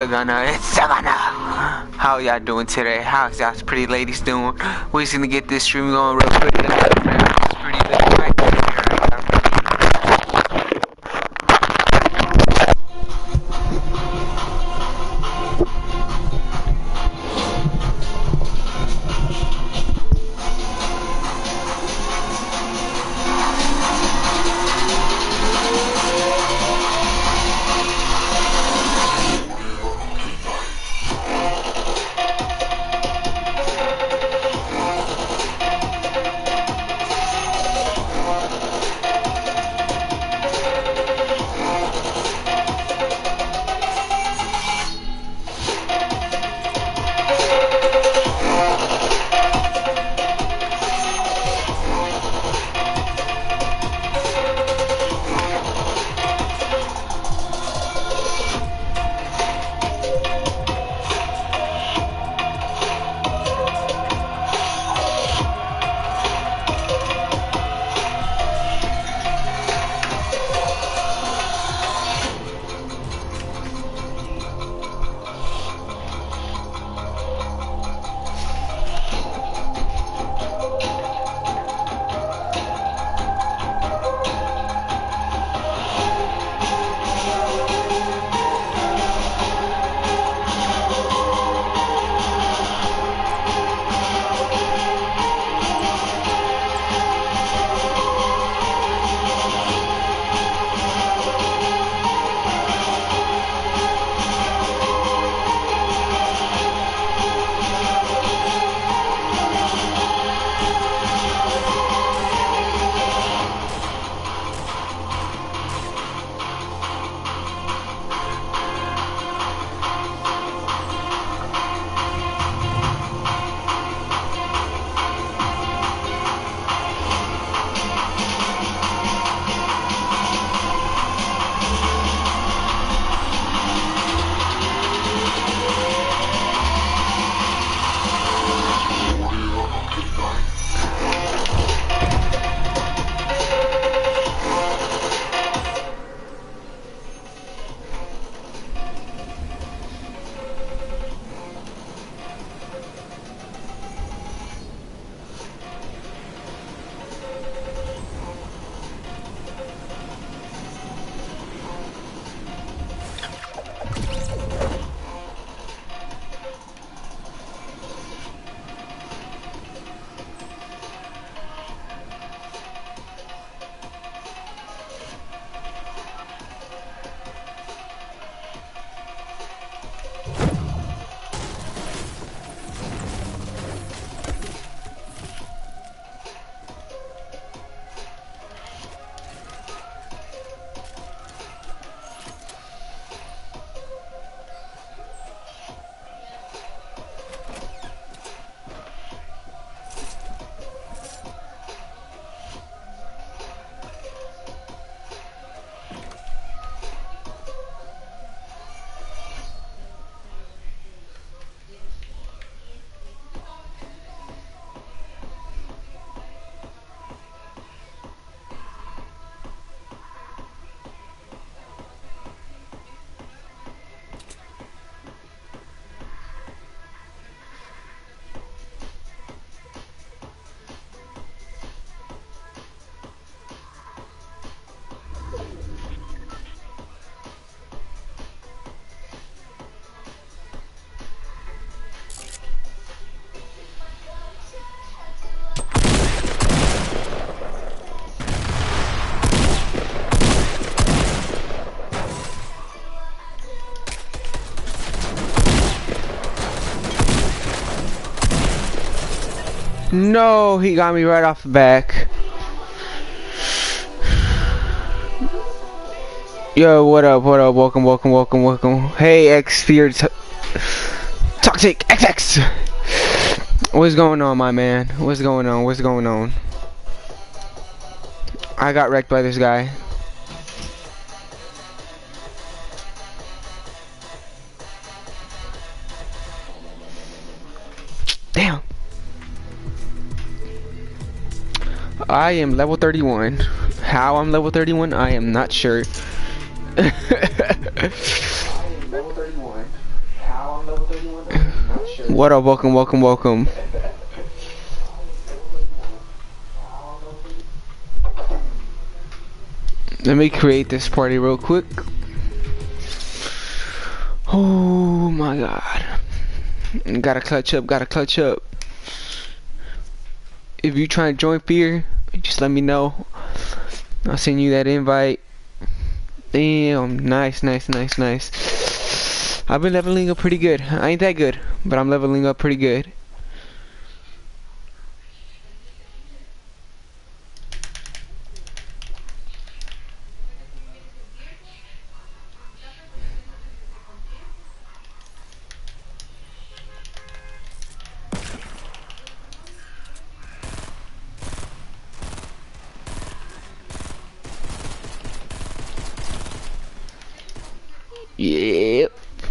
Savannah, it's Savannah. How y'all doing today? How's y'all pretty ladies doing? We're just gonna get this stream going real quick. It's pretty late right now. No, he got me right off the back. Yo, what up, welcome. Hey, Toxic XX. What's going on, my man? What's going on? I got wrecked by this guy. I am level 31. How I'm level 31, I am not sure. cow on level 31? I'm not sure. What up, welcome. Let me create this party real quick. Oh my god. Gotta clutch up. If you try to join Fear, just let me know. I'll send you that invite. Damn, nice. I've been leveling up pretty good. I ain't that good, but I'm leveling up pretty good.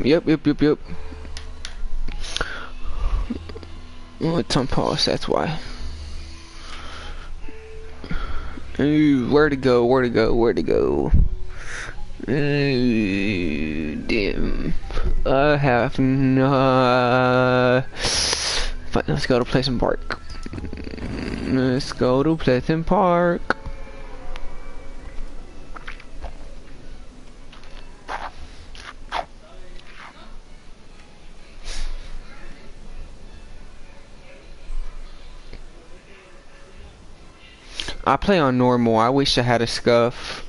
Yep. Oh, it's on pause, that's why. Ooh, where to go. Damn. I have no... Fine, let's go to Pleasant Park. I play on normal. I wish I had a scuff.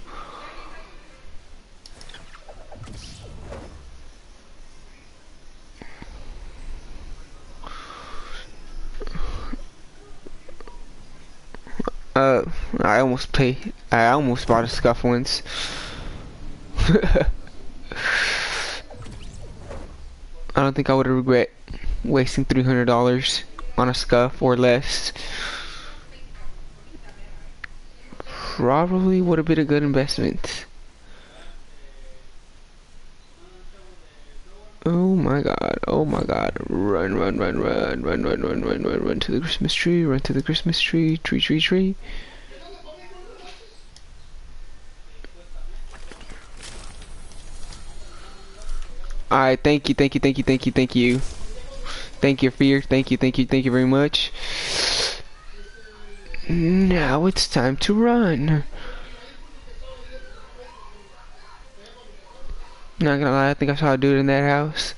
I almost bought a scuff once. I don't think I would regret wasting $300 on a scuff or less. Probably would have been a good investment. Oh my god. Run to the Christmas tree, tree. Alright, thank you. Thank you, Fear. Thank you very much. Now it's time to run. Not gonna lie, I think I saw a dude in that house.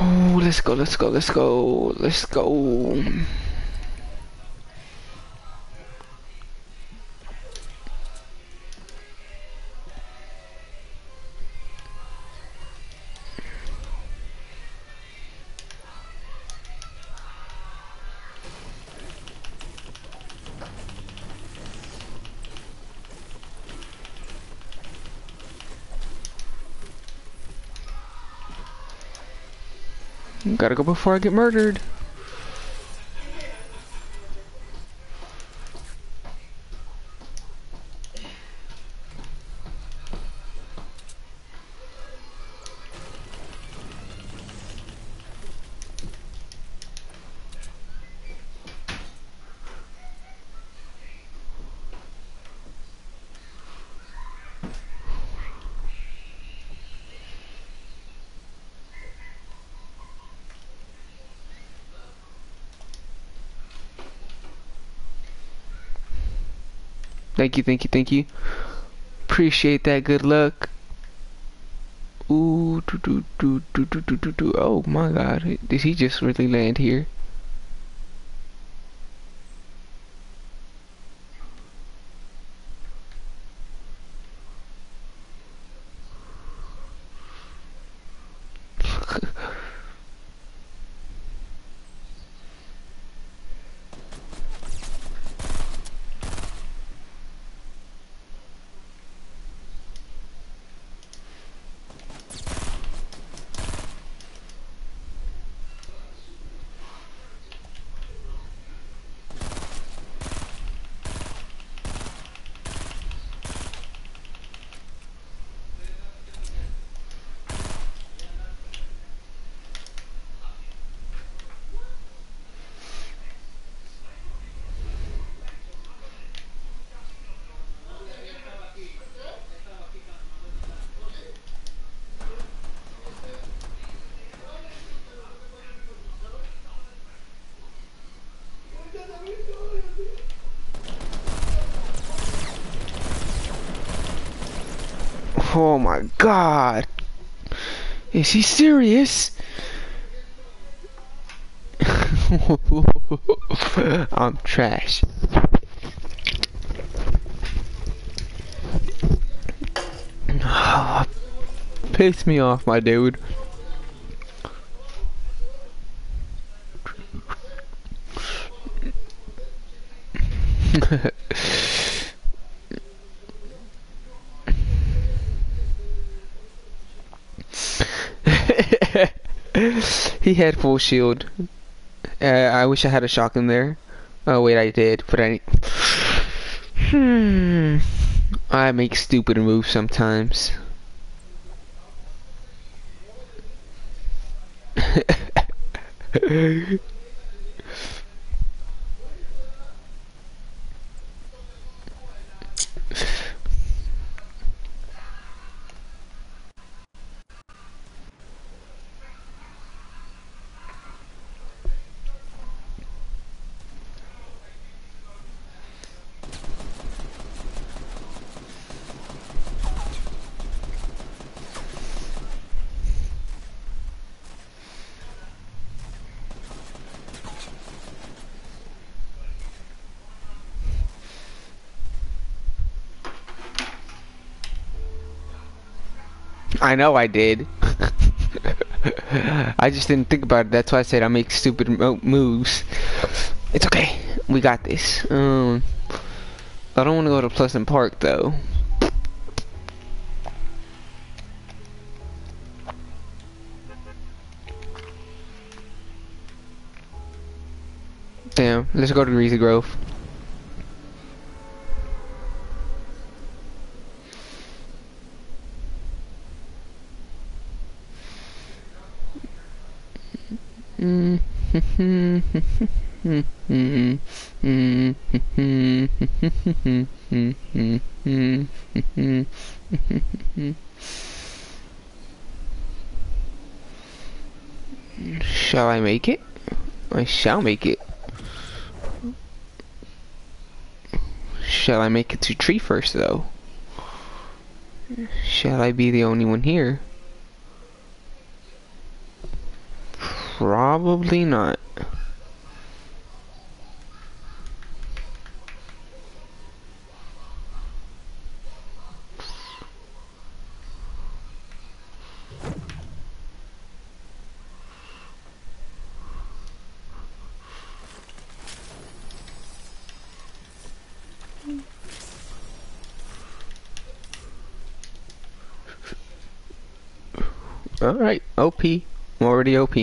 Oh, let's go. Gotta go before I get murdered. Thank you. Appreciate that. Good luck. Ooh, do. Oh my god. Did he just really land here? Oh my god. Is he serious? I'm trash. Piss me off, my dude. He had full shield. I wish I had a shotgun there. Oh wait, I did, but I... I make stupid moves sometimes. I know I did. I just didn't think about it. That's why I said I make stupid moves. It's okay. We got this. I don't want to go to Pleasant Park though. Damn. Let's go to Greasy Grove. Shall I make it? I shall make it. Shall I make it to tree first though? Shall I be the only one here? Probably not. All right, OP. I'm already OP.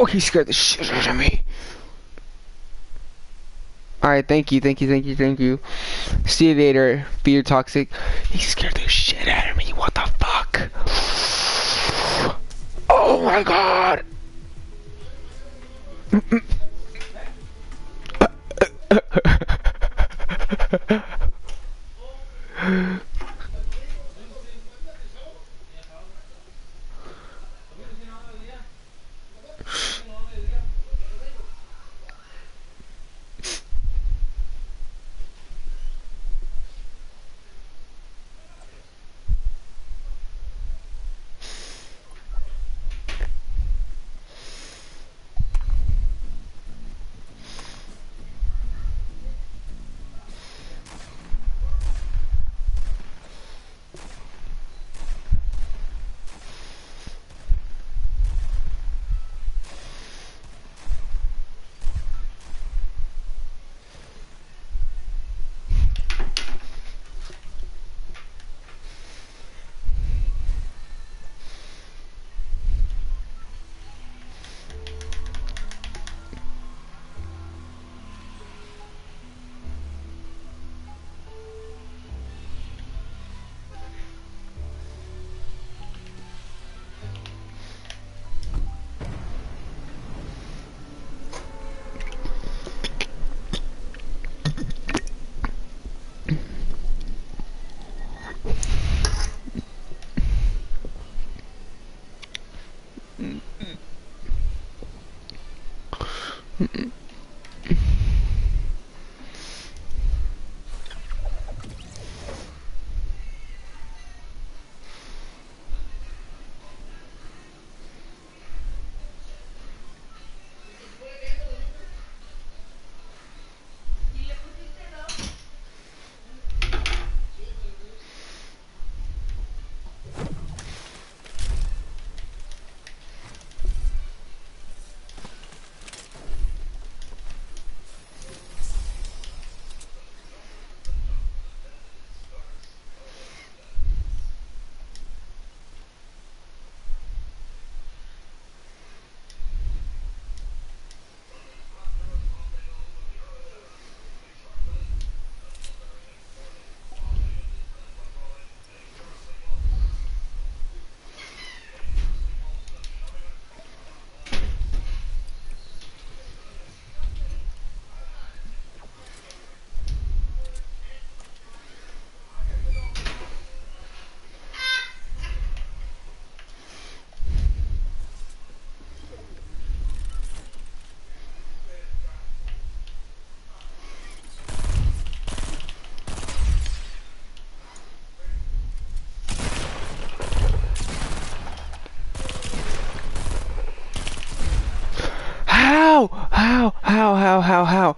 Oh, he scared the shit out of me. Alright, thank you. See you later, Peter Toxic. He scared the shit out of me. What the fuck? Oh my god. How?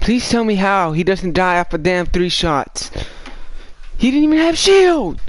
Please tell me how he doesn't die after damn 3 shots. He didn't even have shield.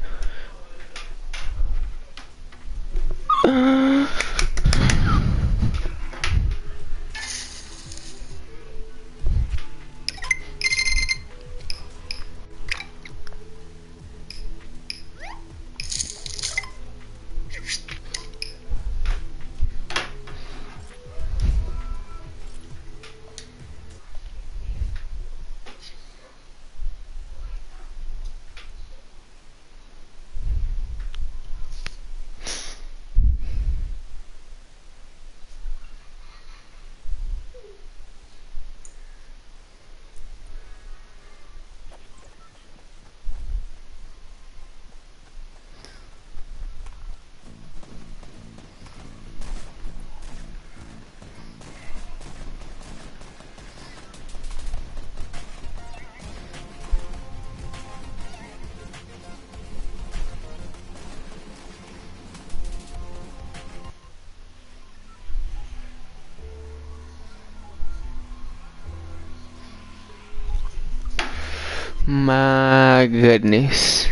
My goodness.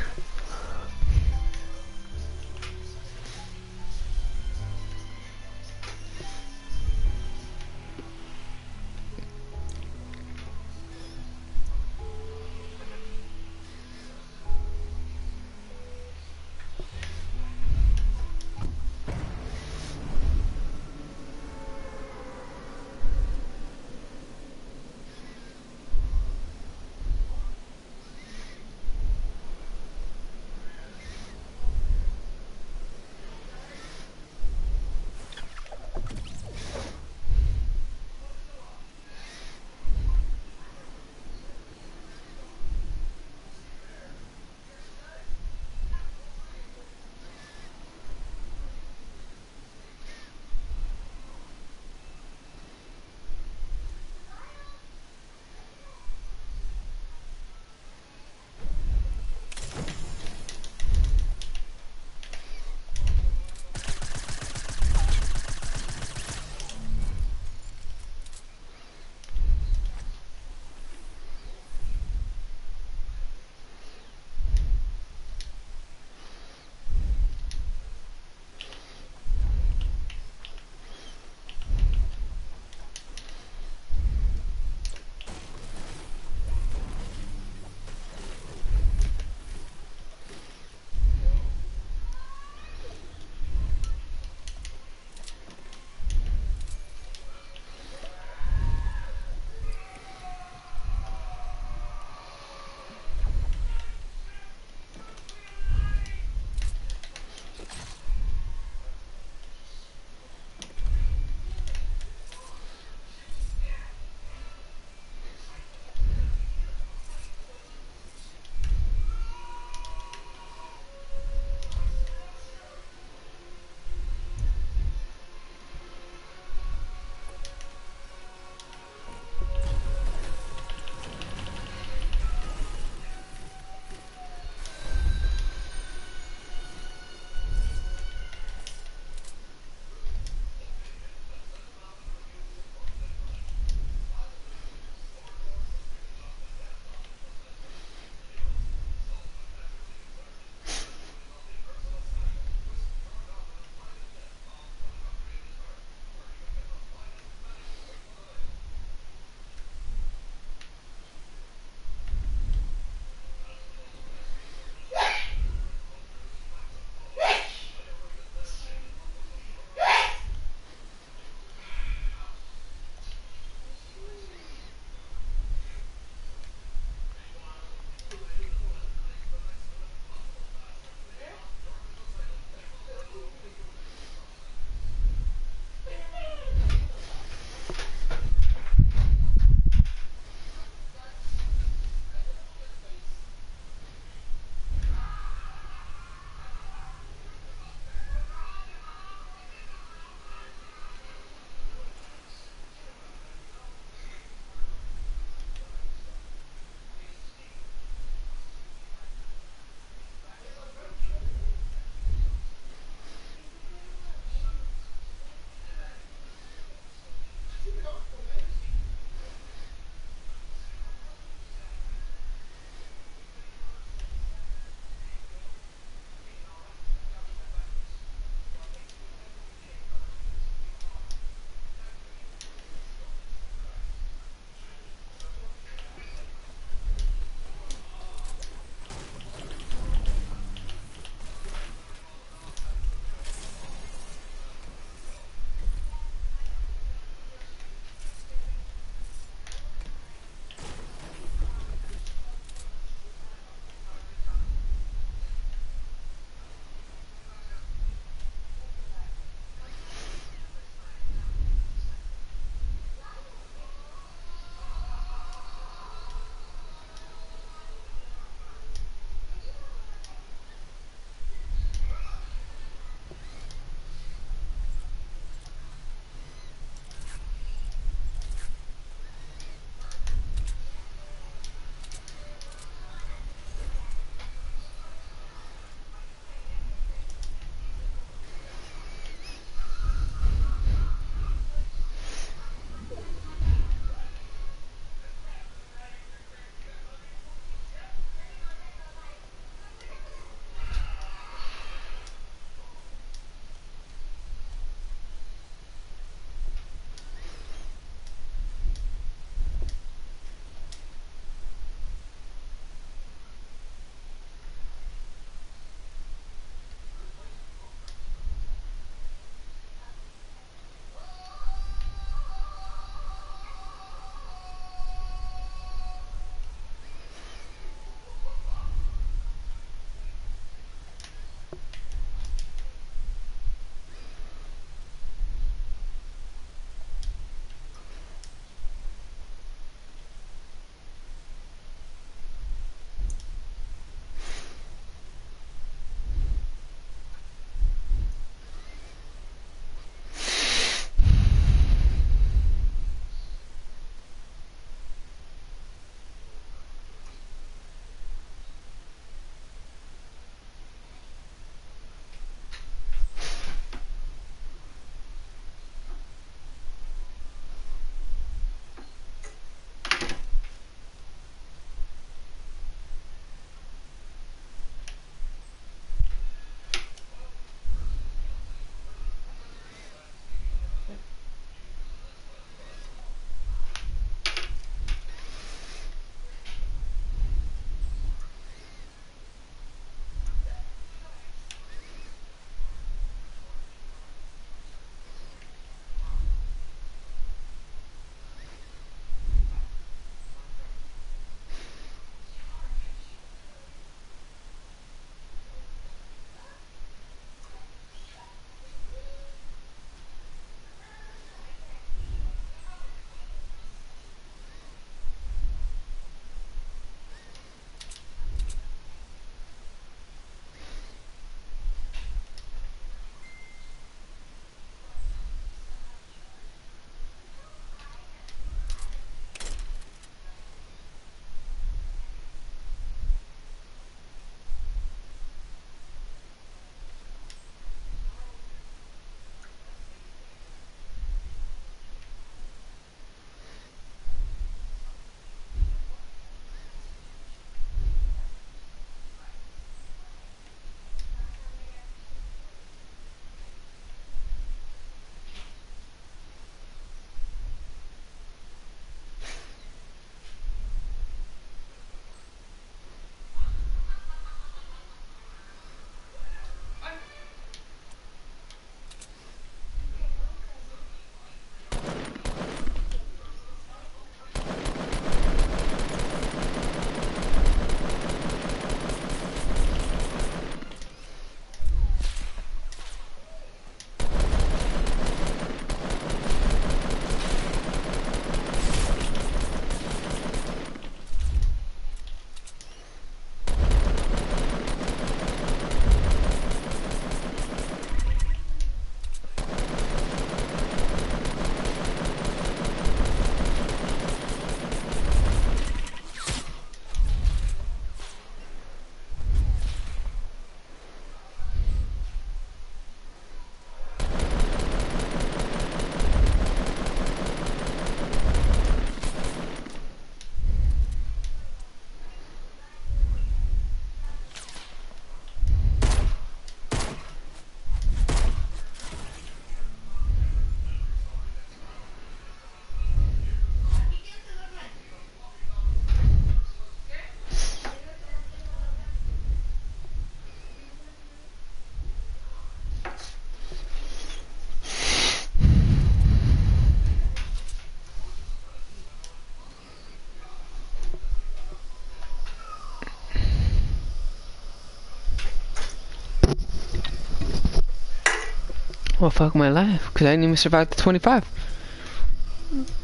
Well, fuck my life, because I didn't even survive the 25.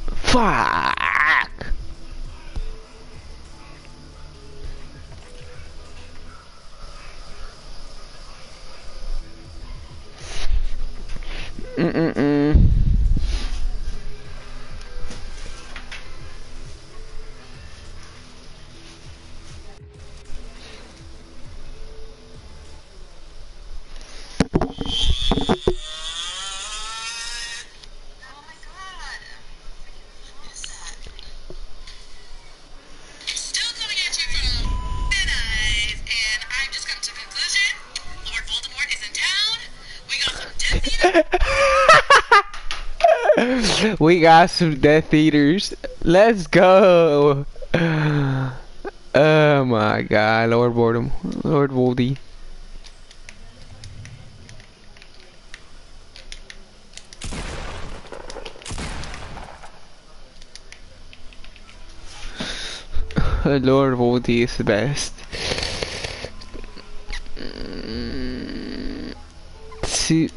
Fuck! We got some Death Eaters. Let's go. Oh my god, Lord Voldemort. Lord Voldy. Lord Voldy is the best. See,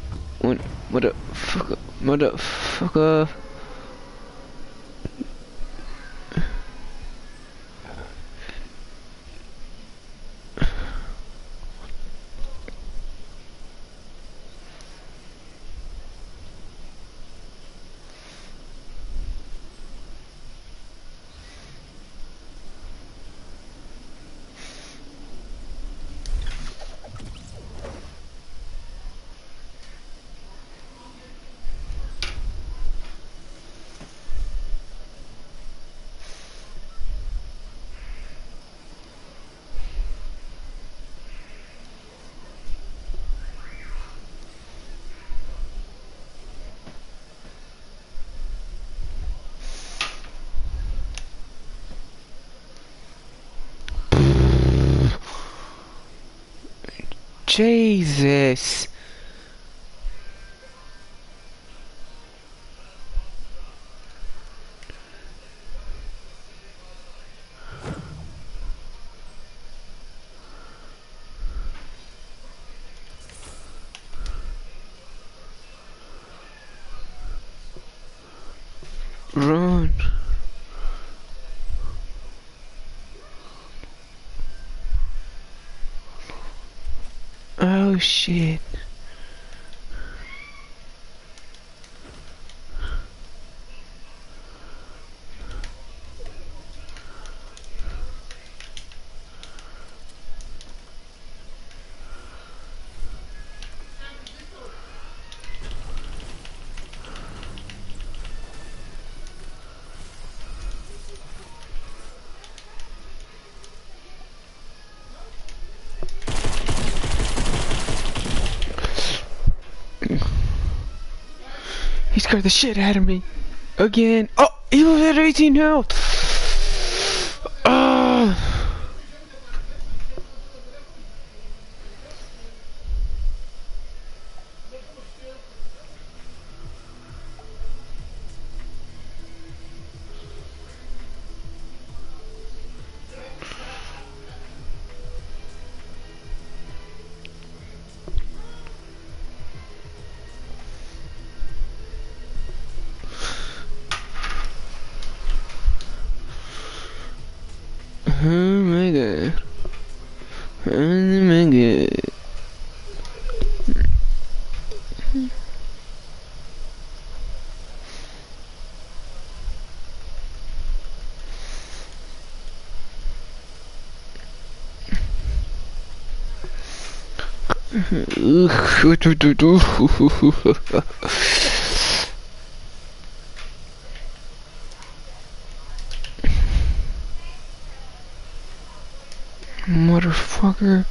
motherfucker. Jesus. Run. Oh shit. He scared the shit out of me. Again. Oh, he was at 18 health. Oh my god. Oh my god. Motherfucker.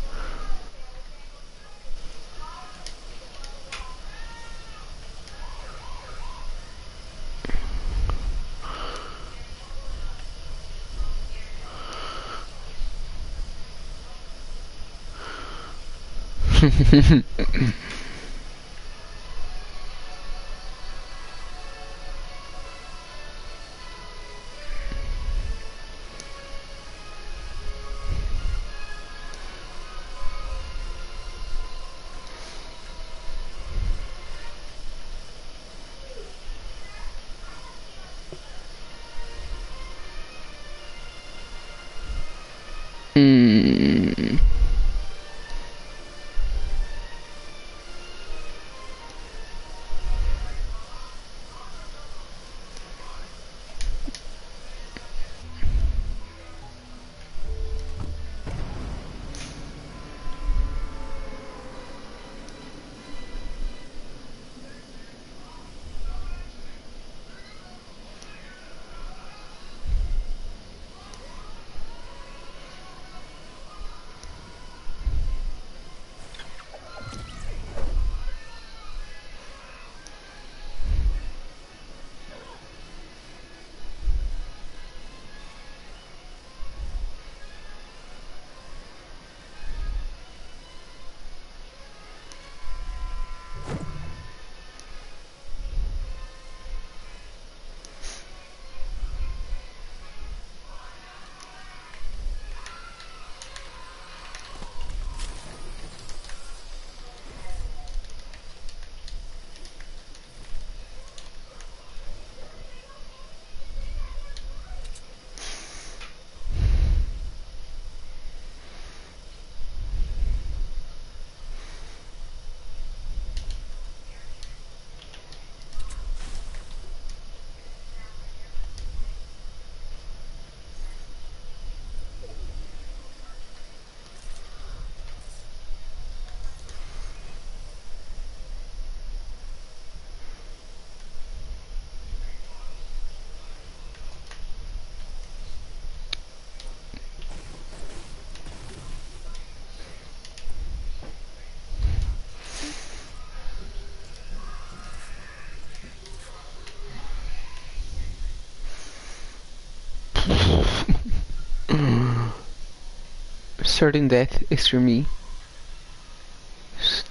certain death is for me.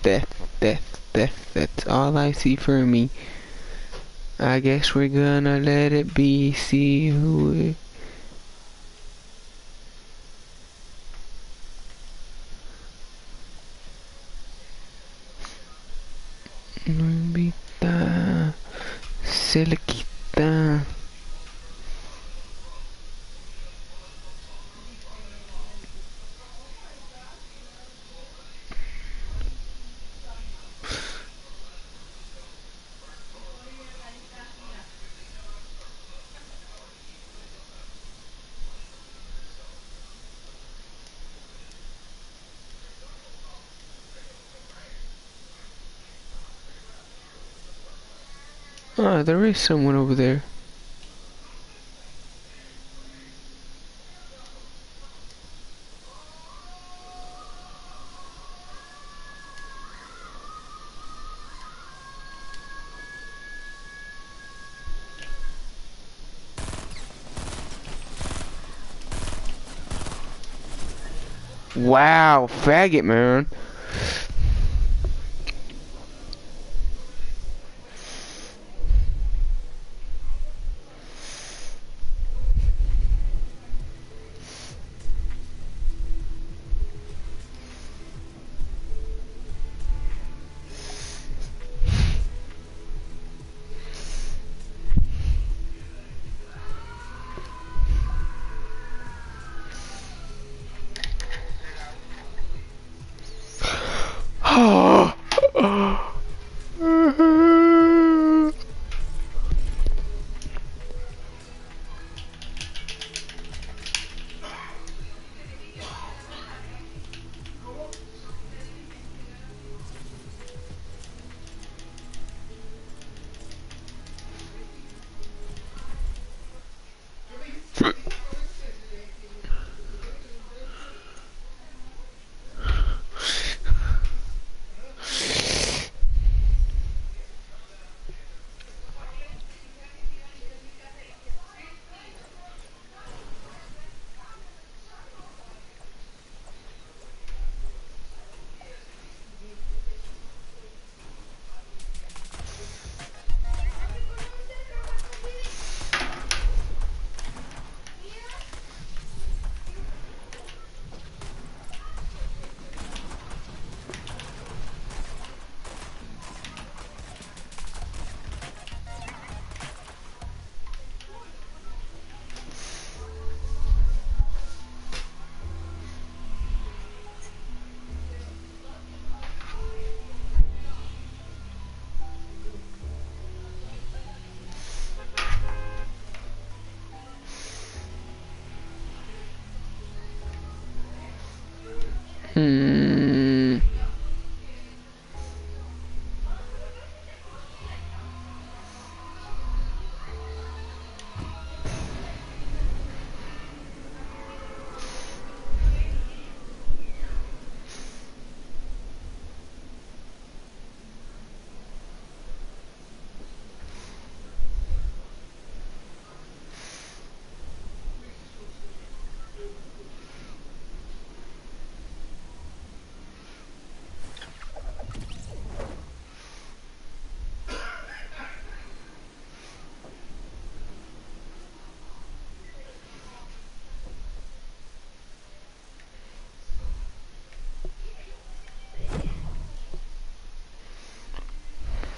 Death, death, death, that's all I see for me. I guess we're gonna let it be, see who it... Numbita, Selequita. Ah, there is someone over there. Wow, faggot, man.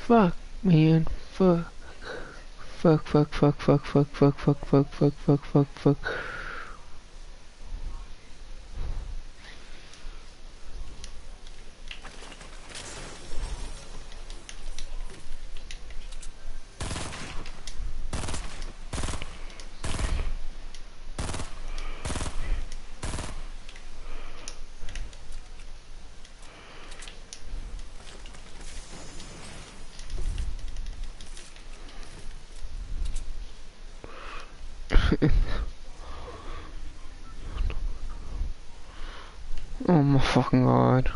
Fuck, man, fuck. Fuck, fuck, fuck, fuck, fuck, fuck, fuck, fuck, fuck, fuck, fuck, fuck. Oh my fucking god.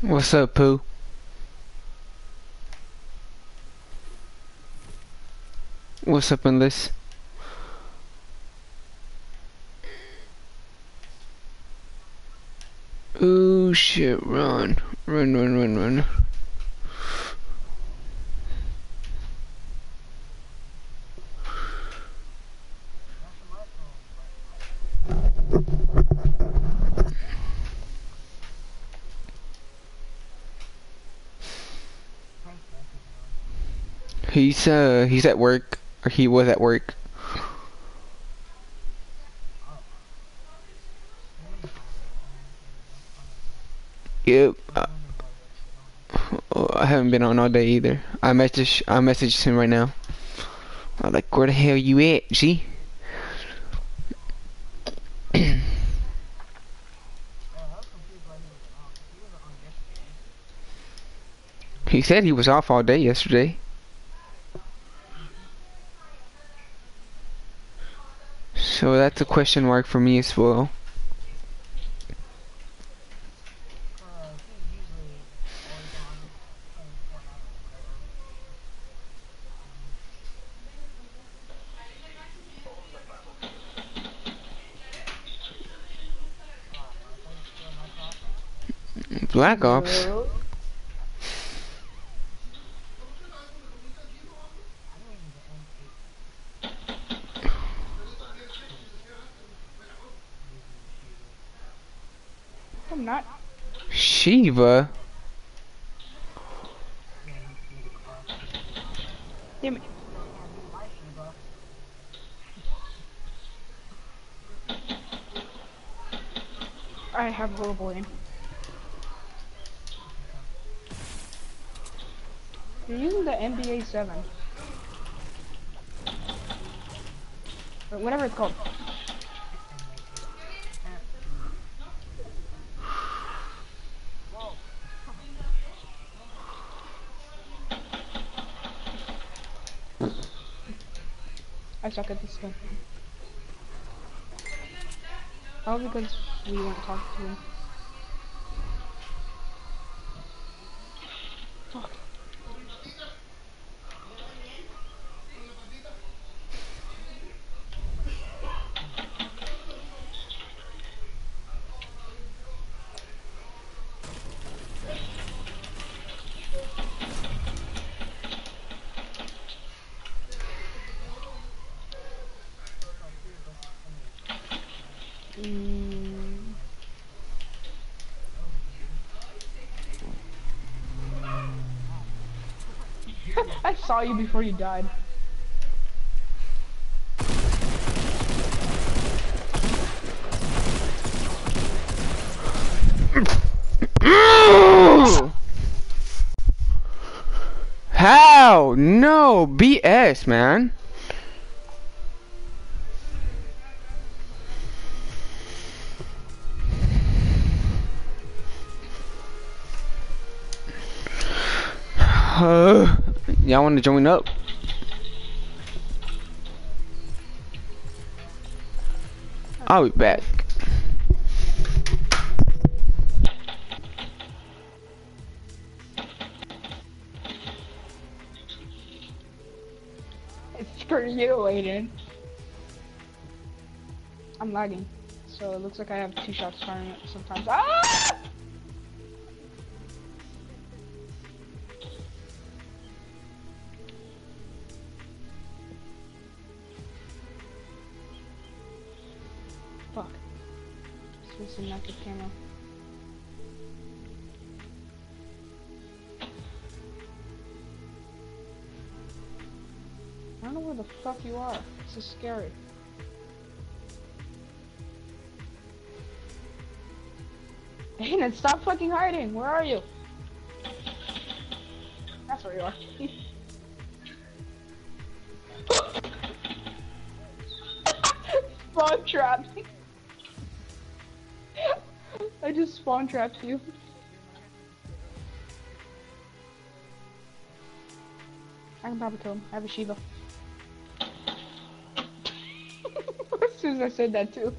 What's up, Pooh? What's up, Enlist? Oh shit, run. Run, run, run, run. He's at work, or he was at work. Yep. I haven't been on all day either. I messaged him right now. I'm like, where the hell you at, G? He said he was off all day yesterday. So that's a question mark for me as well. Black Ops? Hello? I'm not. Shiva? Damn it. I have a horrible aim. You're using the NBA 7. Or whatever it's called. I suck at this game. All because we won't talk to him. I saw you before you died. How? No, BS, man. Y'all want to join up? I'll be back. Screw you, Aiden. I'm lagging, so it looks like I have two shots firing up sometimes. Ah! Not the camera. I don't know where the fuck you are. This is scary. Aiden, stop fucking hiding. Where are you? That's where you are. Spawn trap. I just spawn trapped you. I can probably kill him. I have a Shiva. As soon as I said that too.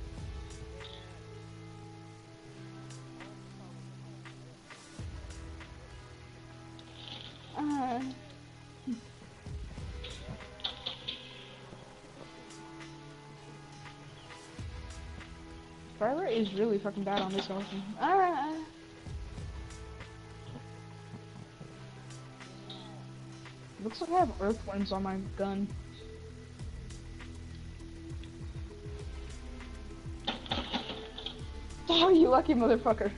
God. Forever is really fucking bad on this option. Alright. Looks like I have earthworms on my gun. Oh, you lucky motherfucker.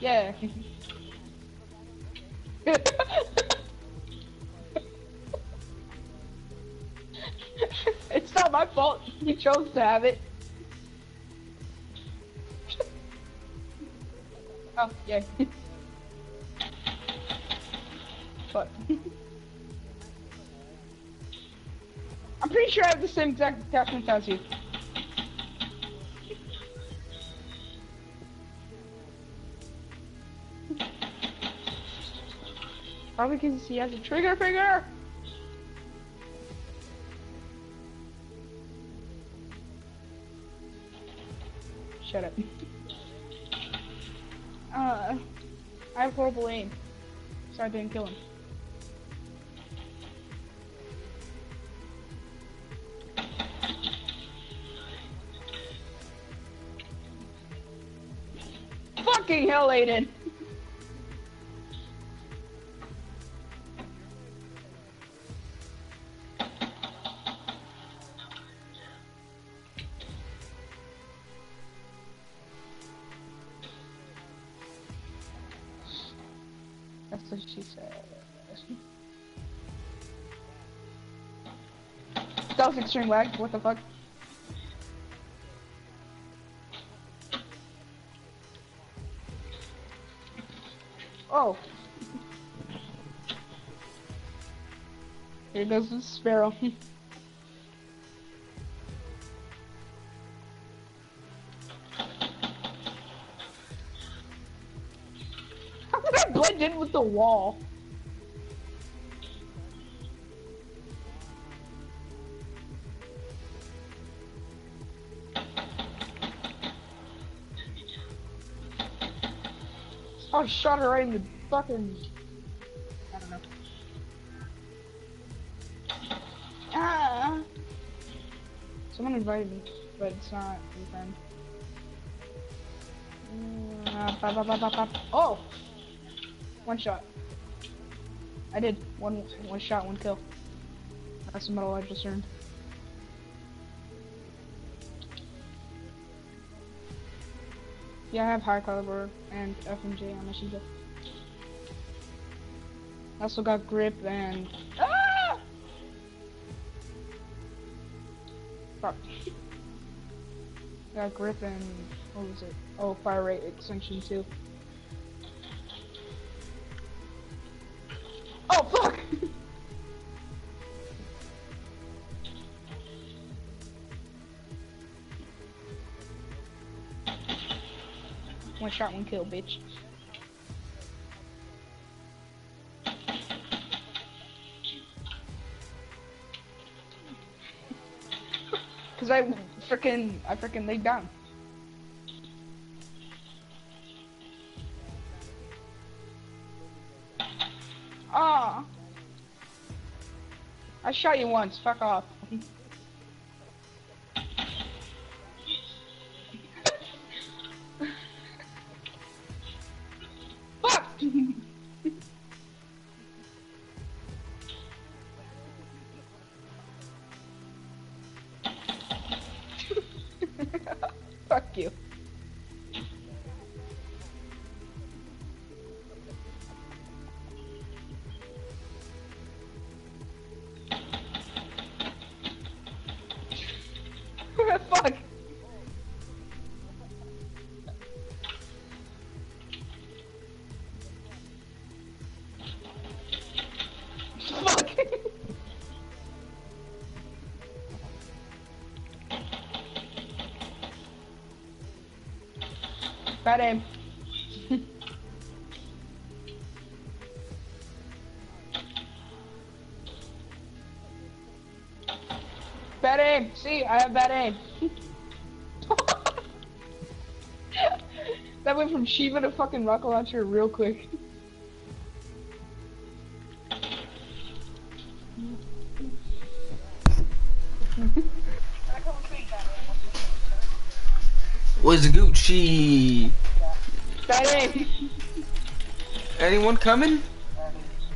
Yeah. It's not my fault. You chose to have it. Oh, yeah. Fuck. I'm pretty sure I have the same exact attachment as you. Probably because he has a trigger finger! Shut up. I have horrible aim, so I didn't kill him. Fucking hell, Aiden! That was extreme lag, what the fuck? Oh! Here goes the sparrow. How did I blend in with the wall? I shot her right in the fucking... I don't know. Ah! Someone invited me, but it's not my friend. Pop, pop, pop, pop, pop. Oh! One shot. I did. One shot, one kill. That's the medal I just earned. Yeah, I have high caliber and FMJ on my shield. I also got grip and ah! Fuck. Got grip and what was it? Oh, fire rate extension too. Oh fuck! One shot, one kill, bitch. Cause I freaking laid down. Ah, I shot you once. Fuck off. Fuck you. Fuck. Bad aim. Bad aim. See, I have bad aim. That went from Shiva to fucking rocket launcher real quick. was Gucci. Daddy. Anyone coming?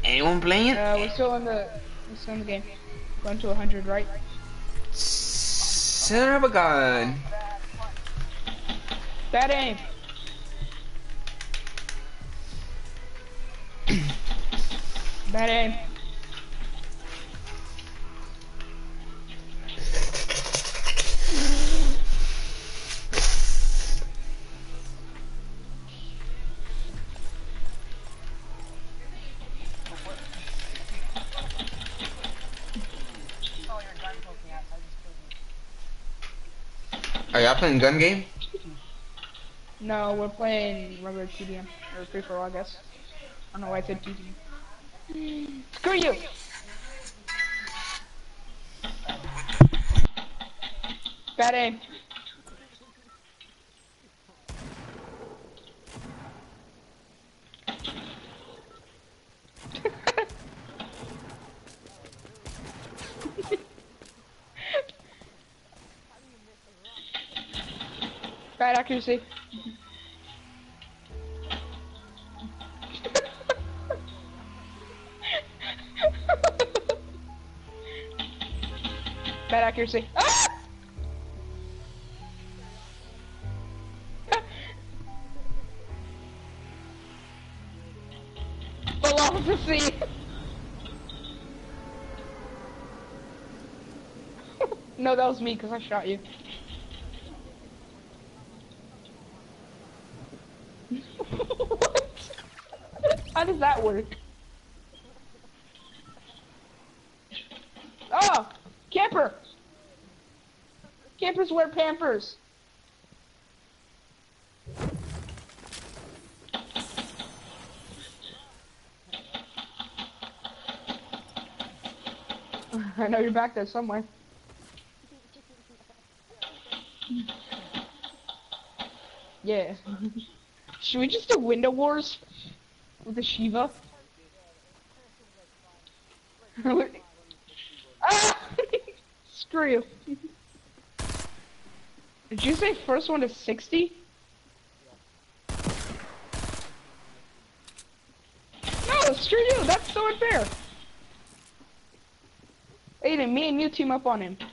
Anyone playing? We're still in the game. Going to 100, right? Center of a gun. Bad aim. Bad aim. Are y'all playing gun game? No, we're playing regular TDM or free for all, I guess. I don't know why I said TDM. Screw you! Bad aim. Bad accuracy. Bad accuracy. Ah! Philosophy. No, that was me because I shot you. What? How does that work? Oh! Camper! Campers wear Pampers! I know you're back there somewhere. Yeah. Should we just do Window Wars with the Shiva? Ah! Screw you. Did you say first one to 60? No, screw you. That's so unfair. Aiden, me and you team up on him.